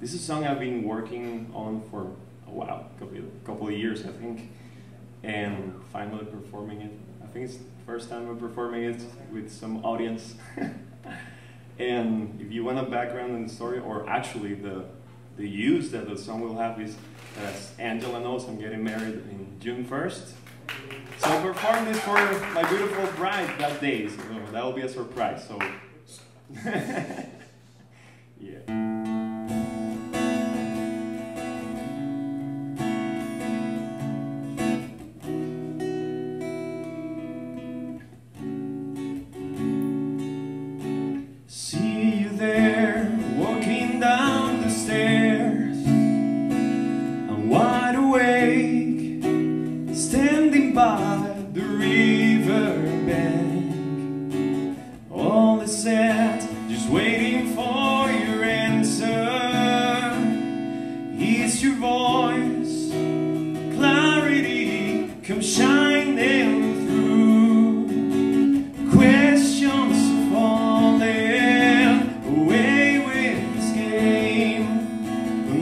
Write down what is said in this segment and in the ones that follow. This is a song I've been working on for a while, a couple of years I think, and finally performing it. I think it's the first time I'm performing it with some audience. And if you want a background in the story, or actually the use that the song will have is, as Angela knows, I'm getting married in June 1st. So I performed this for my beautiful bride that day, so that will be a surprise. So, yeah. By the river bank, all is set, just waiting for your answer. It's your voice, clarity, come shining through. Questions falling away with this game.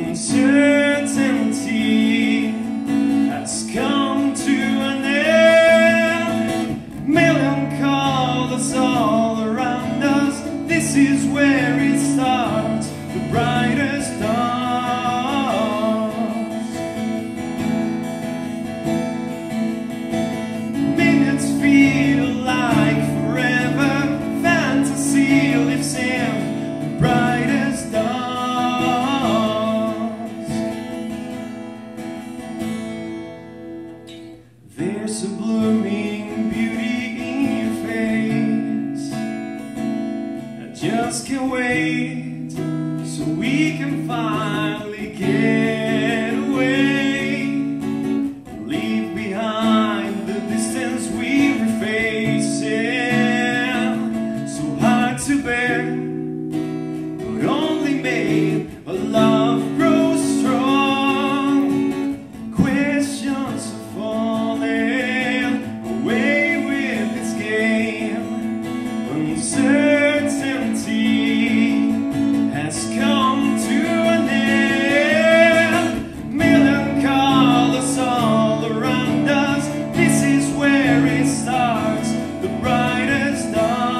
Uncertainty has come. This is where it starts, the brightest dusk. Minutes feel like forever, fantasy lives in the brightest dusk. There's a blooming beauty in your face, just can't wait, so we can finally get away, leave behind the distance we were facing, so hard to bear, but only made a love grow strong, questions are falling away with this game, uncertainty has come to an end. Million colors all around us. This is where it starts, the brightest dusk.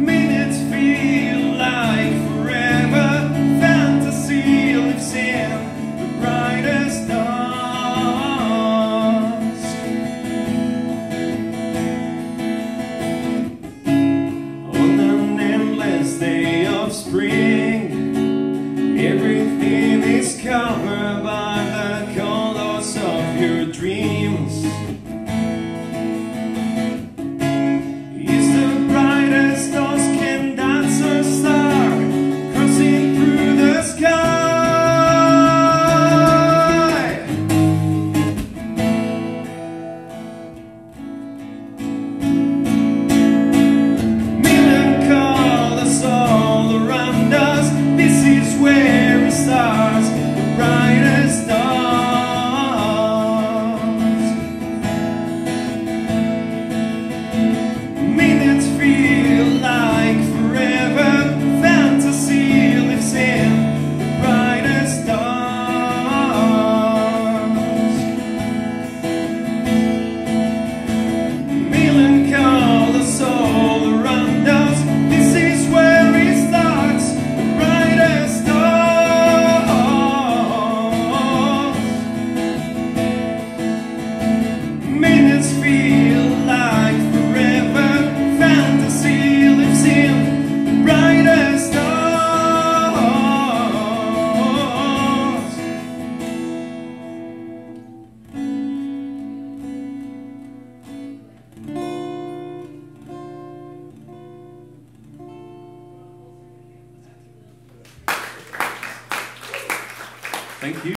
Minutes feel like forever. Fantasy lives in the brightest dusk. Spring, everything is covered by the colors of your dreams. It's the brightest dusk and that's a star crossing through the sky. Million colors all around. Where it starts, the brightest dusk. Minutes feel like forever. Fantasy lives in the brightest dusk. Million colors all around us. This is where it starts, the brightest dusk. Feel like forever, fantasy lives in the brightest stars. Thank you.